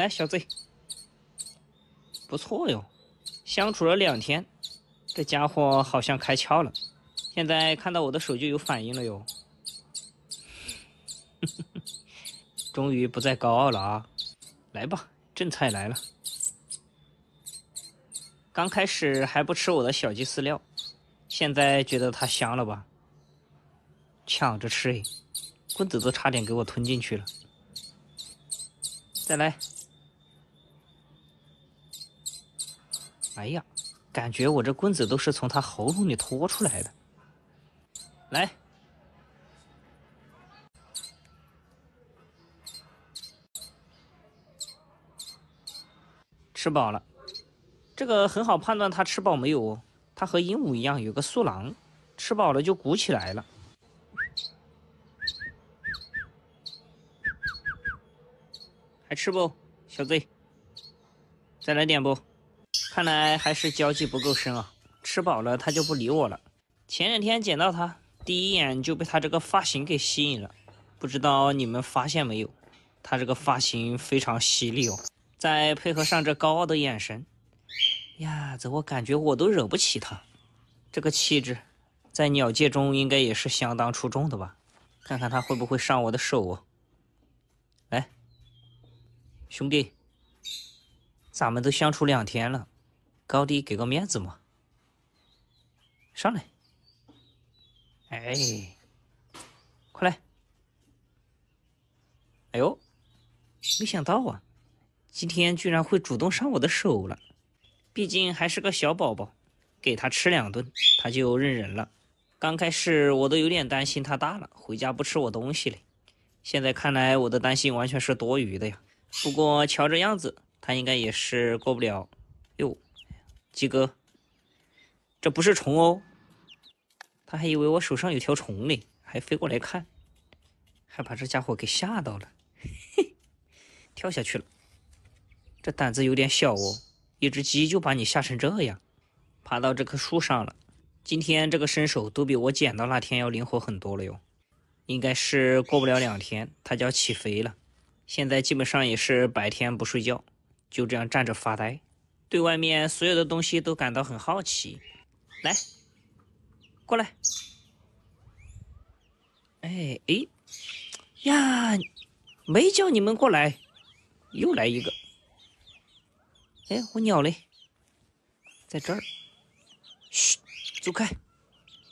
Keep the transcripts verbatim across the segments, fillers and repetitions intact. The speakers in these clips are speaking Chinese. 哎，小Z，不错哟，相处了两天，这家伙好像开窍了，现在看到我的手就有反应了哟。终于不再高傲了啊！来吧，正菜来了。刚开始还不吃我的小鸡饲料，现在觉得它香了吧？抢着吃哎，棍子都差点给我吞进去了。 再来！哎呀，感觉我这棍子都是从他喉咙里拖出来的。来，吃饱了。这个很好判断他吃饱没有哦，他和鹦鹉一样有个嗉囊，吃饱了就鼓起来了。 还吃不，小Z？再来点不？看来还是交际不够深啊！吃饱了他就不理我了。前两天捡到他，第一眼就被他这个发型给吸引了。不知道你们发现没有？他这个发型非常犀利哦，再配合上这高傲的眼神，呀，这我感觉我都惹不起他。这个气质，在鸟界中应该也是相当出众的吧？看看他会不会上我的手哦。来。 兄弟，咱们都相处两天了，高低给个面子嘛。上来，哎，快来！哎呦，没想到啊，今天居然会主动上我的手了。毕竟还是个小宝宝，给他吃两顿，他就认人了。刚开始我都有点担心他大了回家不吃我东西嘞，现在看来我的担心完全是多余的呀。 不过瞧这样子，他应该也是过不了。哟，鸡哥，这不是虫哦！他还以为我手上有条虫嘞，还飞过来看，还把这家伙给吓到了，嘿，跳下去了。这胆子有点小哦，一只鸡就把你吓成这样。爬到这棵树上了，今天这个身手都比我捡到那天要灵活很多了哟。应该是过不了两天，它就要起飞了。 现在基本上也是白天不睡觉，就这样站着发呆，对外面所有的东西都感到很好奇。来，过来。哎哎，呀，没叫你们过来，又来一个。哎，我鸟嘞，在这儿。嘘，走开！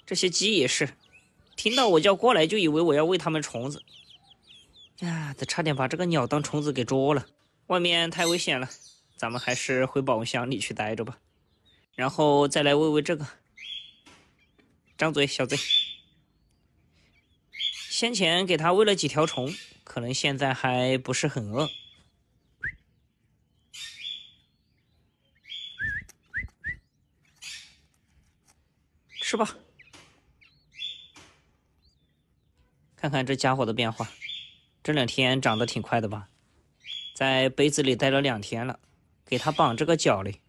这些鸡也是，听到我叫过来就以为我要喂它们虫子。 呀，这差点把这个鸟当虫子给捉了！外面太危险了，咱们还是回保温箱里去待着吧。然后再来喂喂这个。张嘴，小 Z。先前给它喂了几条虫，可能现在还不是很饿。吃吧，看看这家伙的变化。 这两天长得挺快的吧，在杯子里待了两天了，给它绑这个脚嘞，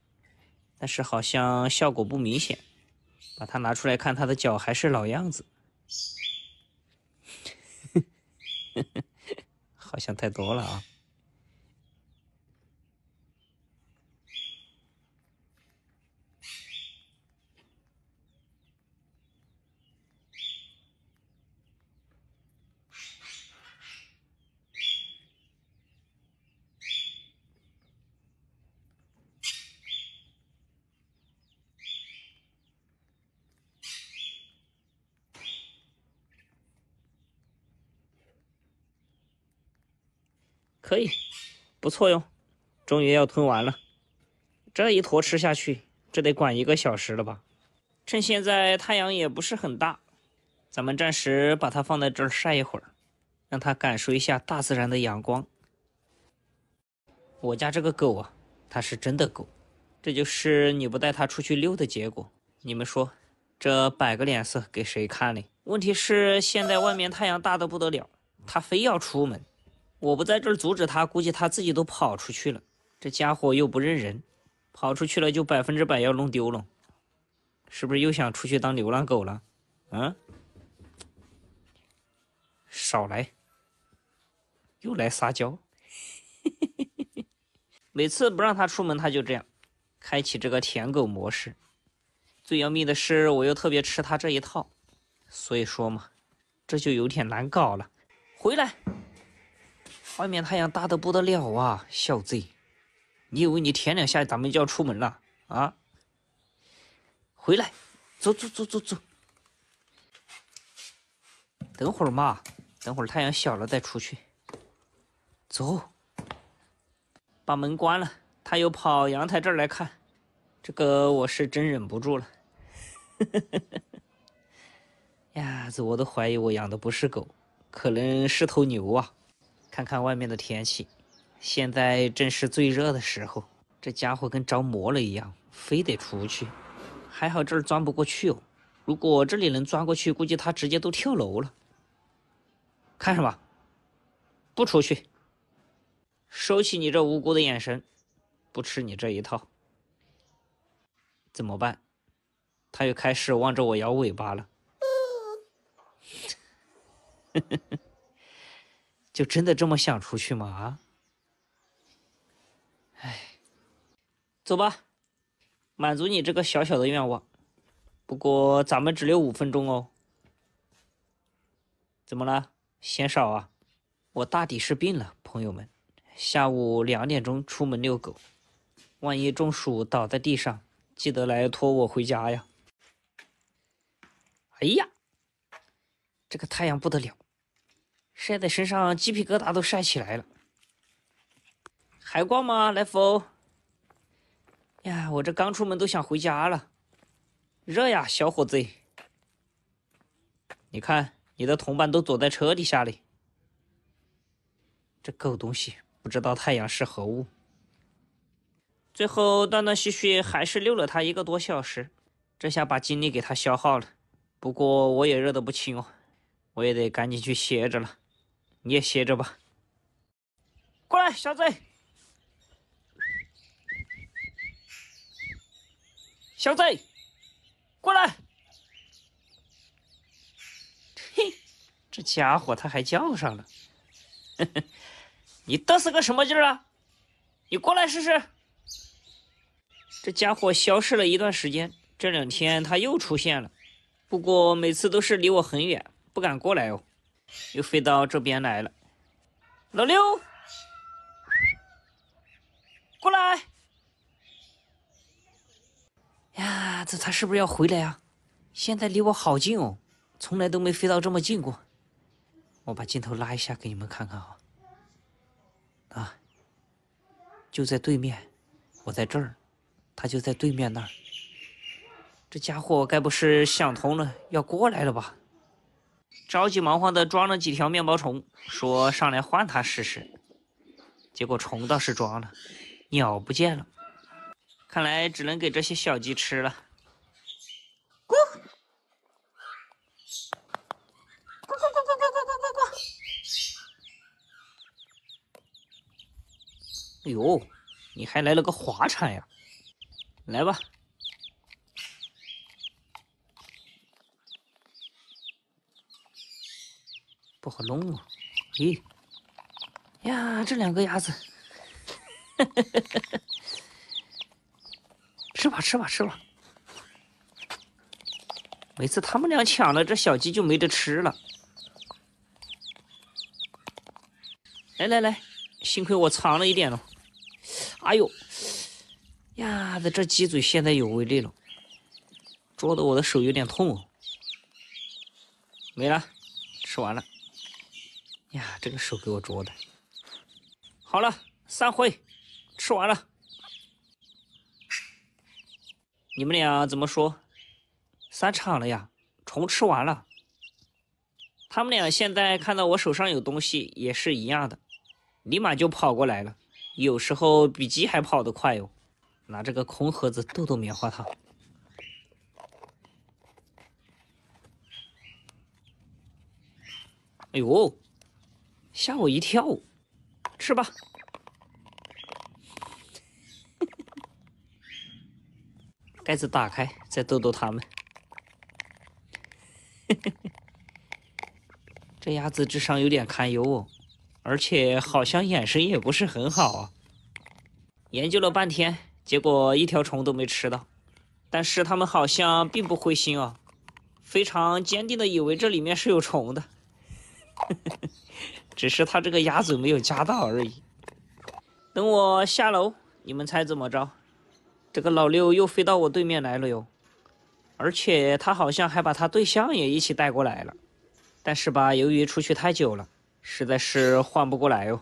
但是好像效果不明显。把它拿出来看，它的脚还是老样子，好像太多了啊。可以，不错哟，终于要吞完了。这一坨吃下去，这得管一个小时了吧？趁现在太阳也不是很大，咱们暂时把它放在这儿晒一会儿，让它感受一下大自然的阳光。我家这个狗啊，它是真的狗，这就是你不带它出去溜的结果。你们说，这摆个脸色给谁看呢？问题是现在外面太阳大得不得了，它非要出门。 我不在这儿阻止他，估计他自己都跑出去了。这家伙又不认人，跑出去了就百分之百要弄丢了，是不是又想出去当流浪狗了？嗯，少来，又来撒娇。每次不让它出门，它就这样开启这个舔狗模式。最要命的是，我又特别吃它这一套，所以说嘛，这就有点难搞了。回来，外面太阳大得不得了啊，小子！你以为你舔两下咱们就要出门了啊？回来，走走走走走。等会儿嘛，等会儿太阳小了再出去。走，把门关了。他又跑阳台这儿来看，这个我是真忍不住了。呀子，我都怀疑我养的不是狗，可能是头牛啊！看看外面的天气。现在正是最热的时候，这家伙跟着魔了一样，非得出去。还好这儿钻不过去哦，如果这里能钻过去，估计他直接都跳楼了。看什么？不出去！收起你这无辜的眼神，不吃你这一套。怎么办？他又开始望着我摇尾巴了。就真的这么想出去吗？啊？哎，走吧，满足你这个小小的愿望。不过咱们只留五分钟哦。怎么了？嫌少啊？我大抵是病了，朋友们。下午两点钟出门遛狗，万一中暑倒在地上，记得来拖我回家呀。哎呀，这个太阳不得了，晒在身上鸡皮疙瘩都晒起来了。还逛吗，来福？呀，我这刚出门都想回家了，热呀，小伙子！你看，你的同伴都躲在车底下嘞。这狗东西不知道太阳是何物。最后断断续续还是溜了他一个多小时，这下把精力给他消耗了。不过我也热得不轻哦，我也得赶紧去歇着了。你也歇着吧。过来，小子！小子，过来！嘿，这家伙他还叫上了。你嘚瑟个什么劲儿啊？你过来试试。这家伙消失了一段时间，这两天他又出现了，不过每次都是离我很远，不敢过来哦，又飞到这边来了。老六，过来！呀，这他是不是要回来啊？现在离我好近哦，从来都没飞到这么近过。我把镜头拉一下给你们看看啊！啊，就在对面，我在这儿，他就在对面那儿。这家伙该不是想通了要过来了吧？着急忙慌的装了几条面包虫，说上来换他试试。结果虫倒是装了，鸟不见了。看来只能给这些小鸡吃了。咕咕咕咕咕咕咕咕咕咕！哎呦，你还来了个滑铲呀！来吧。不好弄啊！咦、哎、呀，这两个鸭子，吃吧吃吧吃吧！每次他们俩抢了，这小鸡就没得吃了。来来来，幸亏我藏了一点了。哎呦！呀的，这鸡嘴现在有威力了，捉得我的手有点痛哦。没了，吃完了。呀，这个手给我捉的。好了，散会，吃完了。你们俩怎么说？散场了呀，虫吃完了。他们俩现在看到我手上有东西也是一样的，立马就跑过来了，有时候比鸡还跑得快哟、哦。拿这个空盒子逗逗棉花糖，哎呦，吓我一跳！吃吧。盖子打开，再逗逗他们。这鸭子智商有点堪忧哦，而且好像眼神也不是很好啊。研究了半天，结果一条虫都没吃到。但是他们好像并不灰心哦，非常坚定的以为这里面是有虫的，只是他这个鸭嘴没有夹到而已。等我下楼，你们猜怎么着？这个老六又飞到我对面来了哟，而且他好像还把他对象也一起带过来了。但是吧，由于出去太久了，实在是换不过来哟。